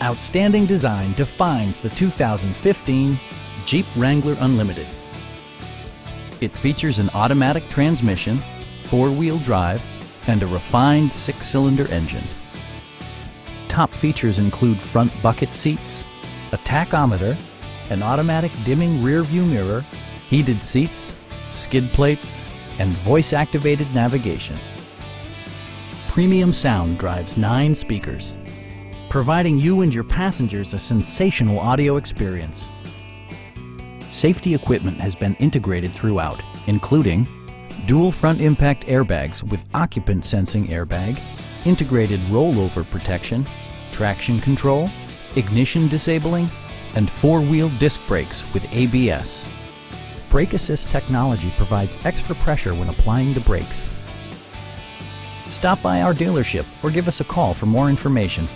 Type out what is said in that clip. Outstanding design defines the 2015 Jeep Wrangler Unlimited. It features an automatic transmission, four-wheel drive, and a refined six-cylinder engine. Top features include front bucket seats, a tachometer, an automatic dimming rear-view mirror, heated seats, skid plates, and voice-activated navigation. Premium sound drives 9 speakers, providing you and your passengers a sensational audio experience. Safety equipment has been integrated throughout, including dual front impact airbags with occupant sensing airbag, integrated rollover protection, traction control, ignition disabling, and four-wheel disc brakes with ABS. Brake assist technology provides extra pressure when applying the brakes. Stop by our dealership or give us a call for more information.